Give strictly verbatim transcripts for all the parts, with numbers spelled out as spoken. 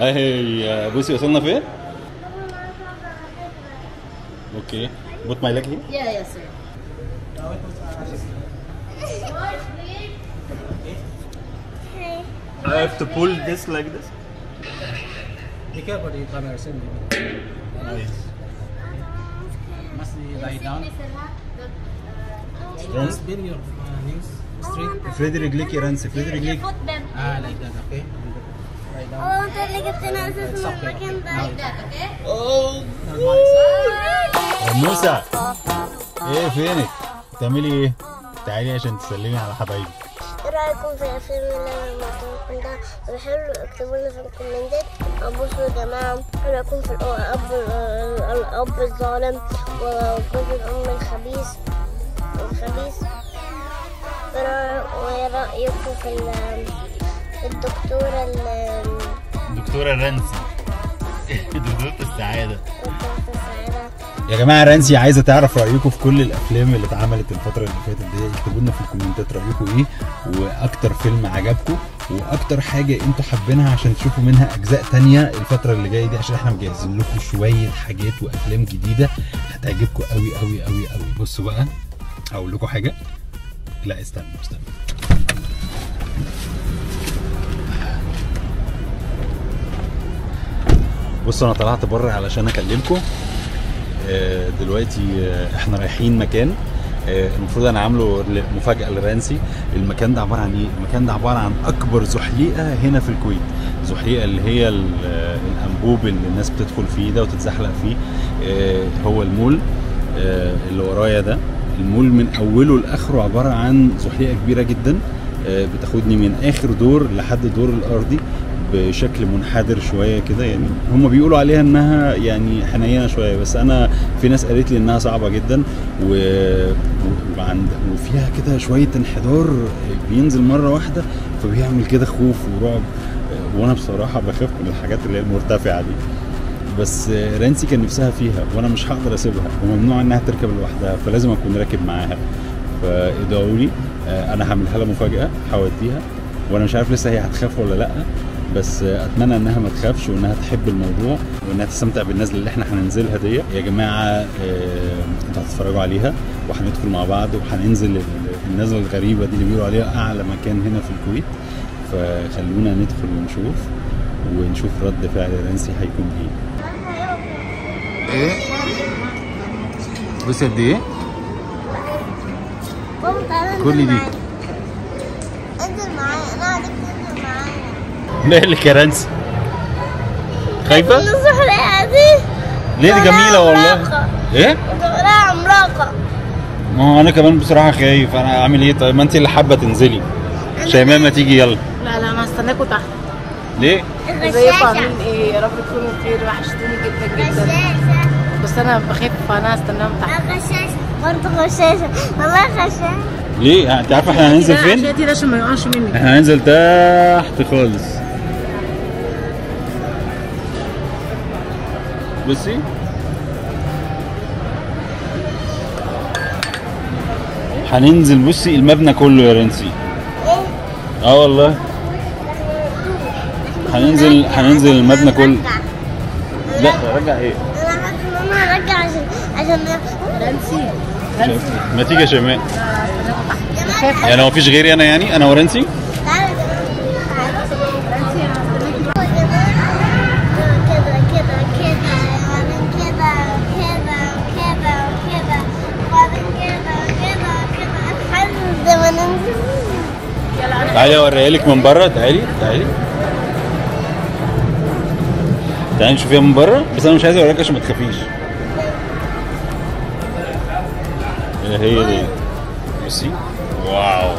اهي بصي وصلنا فين؟ اوكي put my leg here. Yeah, yes sir. I have to pull this like this. Be careful the camera is in you. Must be lie down. Strong. Spin your knees straight. Frederick Licky, Rancy. Frederick Licky. Ah, like that, okay. Right down. Oh, that like it's in us again that, okay? Oh. موسى ايه فينك؟ بتعملي ايه؟ تعالي عشان تسلمي على حبايبك. ايه رايكم في الفيلم اللي انا عملته ده؟ كان حلو، اكتبوا لنا في الكومنتات. بصوا يا جماعه، ايه رايكم في الاب الاب الظالم وجوز الام الخبيث الخبيث؟ وايه رايكم في الدكتوره ال الدكتوره رانسي دكتوره السعاده؟ يا جماعه رانسي عايزه تعرف رايكم في كل الافلام اللي اتعملت الفتره اللي فاتت دي. اكتبوا لنا في الكومنتات رايكم ايه، واكتر فيلم عجبكم، واكتر حاجه انتوا حابينها عشان تشوفوا منها اجزاء تانية الفتره اللي جايه دي، عشان احنا مجهزين لكم شويه حاجات وافلام جديده هتعجبكم قوي قوي قوي قوي. بصوا بقى اقول لكم حاجه، لا استنوا استنوا بصوا انا طلعت بره علشان اكلمكم. دلوقتي احنا رايحين مكان المفروض انا عامله مفاجاه لرانسي. المكان ده عباره عن ايه؟ المكان ده عباره عن اكبر زحليقه هنا في الكويت. زحليقه اللي هي الانبوب اللي الناس بتدخل فيه ده وتتزحلق فيه. هو المول اللي ورايا ده، المول من اوله لاخره عباره عن زحليقه كبيره جدا بتاخدني من اخر دور لحد الدور الارضي بشكل منحدر شويه كده. يعني هم بيقولوا عليها انها يعني حنينه شويه، بس انا في ناس قالت لي انها صعبه جدا و... وعند وفيها كده شويه انحدار بينزل مره واحده، فبيعمل كده خوف ورعب، وانا بصراحه بخاف من الحاجات اللي هي المرتفعه دي. بس رانسي كان نفسها فيها وانا مش هقدر اسيبها، وممنوع انها تركب لوحدها فلازم اكون راكب معاها. فادعوا لي، انا هعملها لها مفاجاه، هوديها وانا مش عارف لسه هي هتخاف ولا لا، بس اتمنى انها ما تخافش وانها تحب الموضوع وانها تستمتع بالنزله اللي احنا هننزلها دي. يا جماعه انتوا هتتفرجوا عليها وهندخل مع بعض وهننزل النزله الغريبه دي اللي بيقولوا عليها اعلى مكان هنا في الكويت. فخلونا ندخل ونشوف ونشوف رد فعل رانسي هيكون ايه. ايه؟ بصي قد ايه؟ كل دي انزل معايا، انا عايزك تنزل معايا. مالك يا رانسي؟ خايفة؟ الزحلقة دي ليه؟ دي جميلة والله. ايه؟ بتقولها عملاقة. ما هو أنا كمان بصراحة خايف، أنا أعمل إيه طيب؟ ما أنت اللي حابة تنزلي. شيماء ما تيجي يلا. لا لا أنا هستناكوا تحت. ليه؟ زيكوا عاملين إيه؟ يا رب تكونوا بخير، وحشتوني جدا جدا. غشاشة. بس أنا بخاف فأنا هستناهم تحت. غشاشة برضه، غشاشة والله غشاشة. ليه؟ أنت عارفة إحنا هننزل فين؟ عشان دي عشان ما يقعش منك. إحنا هننزل تحت خالص. بصي هننزل، بصي المبنى كله يا رانسي. ايه؟ اه والله هننزل هننزل المبنى كله. لا رجع ايه؟ انا حاسس ان انا هرجع عشان عشان رانسي. رانسي ما تيجي يا شيماء. يعني هو مفيش غيري انا، يعني انا ورانسي؟ تعالي اوريها لك من بره، تعالي تعالي تعالي نشوفيها من بره، بس انا مش عايز اوريك عشان ما تخافيش. هي دي بصي، واو.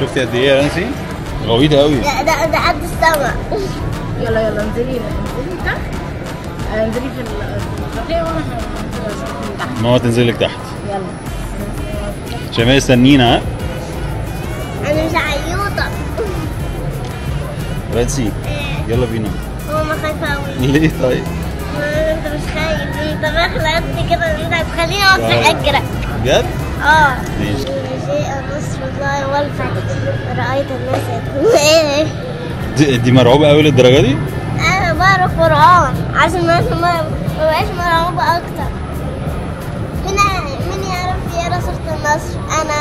شفتي قد ايه يا رانسي؟ غويطة قوي. لا ده ده قد السما. يلا يلا انزلي انزلي تحت، انزلي في الخلية وانا هنزل تحت. ماما تنزل لك تحت. يلا. شيماء استنينا. ها؟ انا مش عيوطة. رانسي يلا بينا. ماما خايفة أوي. ليه طيب؟ ما أنت مش خايف ليه؟ طب أحلى قد كده إن أنت هتخليني أقف أجرك. بجد؟ آه. ماشي. جاء نصر الله والفتح رأيت الناس يدخلون. دي دي مرعوبة أوي للدرجة دي؟ أنا بقرا قرآن عشان الناس ما بقاش مرعوبة أكتر. مين مين يعرف يقرا سورة النصر؟ أنا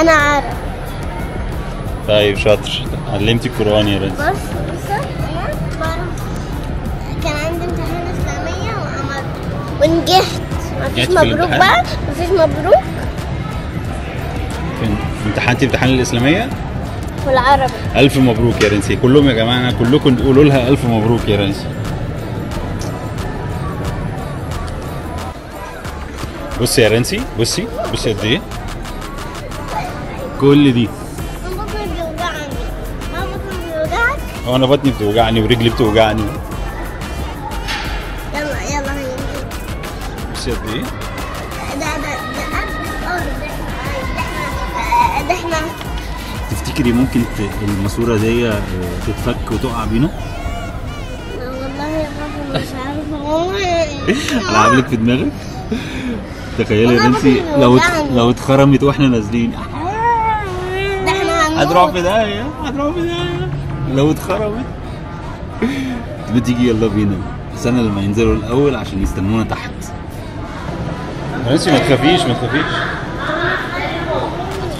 أنا عارف. طيب شاطر، علمتي القرآن يا رانسي. بص بص أنا بعرف، كان عندي امتحان إسلامية وعملت ونجحت. مفيش مبروك بقى، مفيش مبروك. امتحنتي امتحان الإسلامية؟ والعربي. ألف مبروك يا رانسي، كلهم يا جماعة كلكم تقولوا لها ألف مبروك يا رانسي. بصي يا رانسي، بصي بصي قد إيه؟ كل دي. هو انا بطني بتوجعني ورجلي بتوجعني. يلا يلا هيني. بصي قد ايه؟ ده ده ده قبل ده ده احنا. تفتكري ممكن الماسوره دي تتفك وتقع بينا؟ والله مش عارفه. العب لك في دماغك؟ تخيلي يا نانسي لو لو اتخرمت واحنا نازلين. ده احنا هنموت. هتروح في داهيه، هتروح في داهيه. لو اتخربت تبقى تيجي يلا بينا، بس انا لما ينزلوا الاول عشان يستنونا تحت. رانسي ما تخافيش ما تخافيش.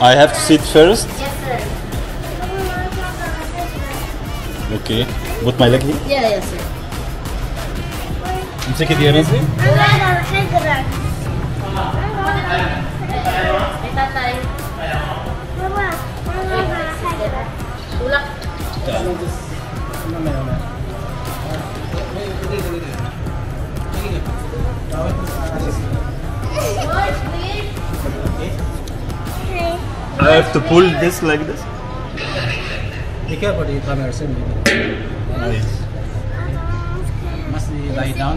I have to sit first. Yes sir. Okay. Put my leg here. Yeah yes sir. امسكي دي يا رانسي. انا هحجرك. بابا انا هحجرك. ولا I have to pull this like this. Be careful, you come here. Nice. Must you lie down?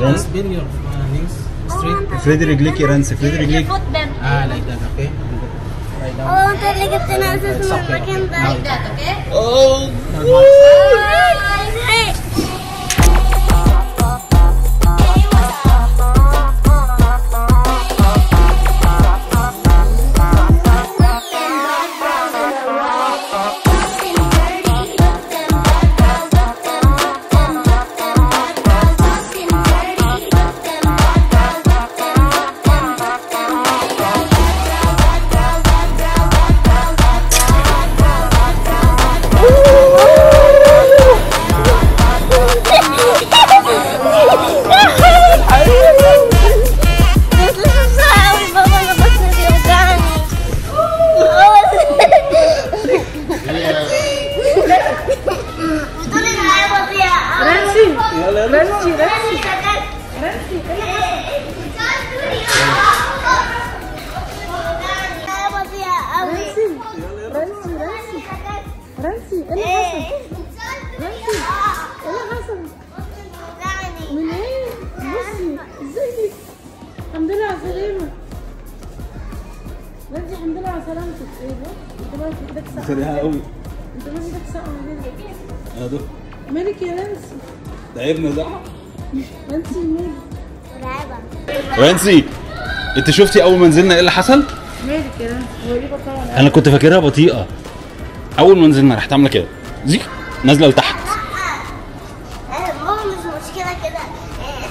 Just bend your knees straight. Frederick Licky runs. Frederick Licky. Ah, like that, okay. اوه انت اللي جبتنا اساسا من المكان ده. اوكي؟ اوه سريعة قوي. انت مالك ايدك ساقعة ليه؟ ادو مالك يا رانسي؟ تعبنا زعق؟ رانسي مالك؟ مرعبة. رانسي انت شفتي اول ما نزلنا ايه اللي حصل؟ مالك يا رانسي؟ هو ليه بطيئة؟ انا كنت فاكرها بطيئة. اول ما نزلنا راحت عاملة كده زيك نازلة لتحت. لا ماما مش مشكلة كده،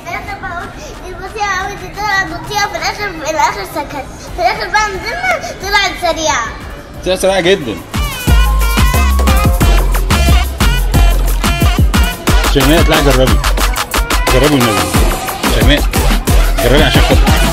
انا بقول دي بطيئة قوي دي طلعت بطيئة في الاخر في الاخر سكت، في الاخر بقى نزلنا طلعت سريعة. طلعت سريعة جدا. شيماء اطلعي جربي جربي النبي. شيماء جربي عشان خاطري.